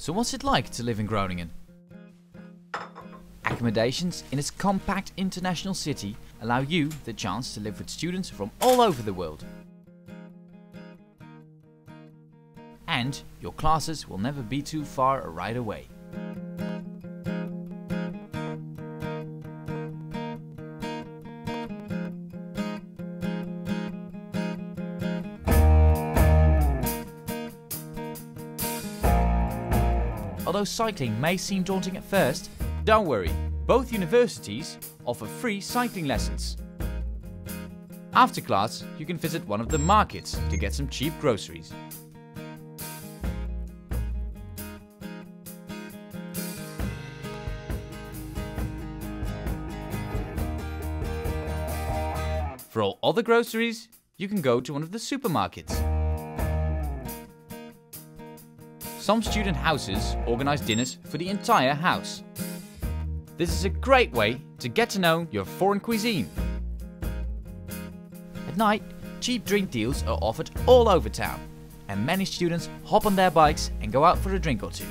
So what's it like to live in Groningen? Accommodations in its compact international city allow you the chance to live with students from all over the world. And your classes will never be too far a ride away. Although cycling may seem daunting at first, don't worry, both universities offer free cycling lessons. After class, you can visit one of the markets to get some cheap groceries. For all other groceries, you can go to one of the supermarkets. Some student houses organize dinners for the entire house. This is a great way to get to know your foreign cuisine. At night, cheap drink deals are offered all over town, and many students hop on their bikes and go out for a drink or two.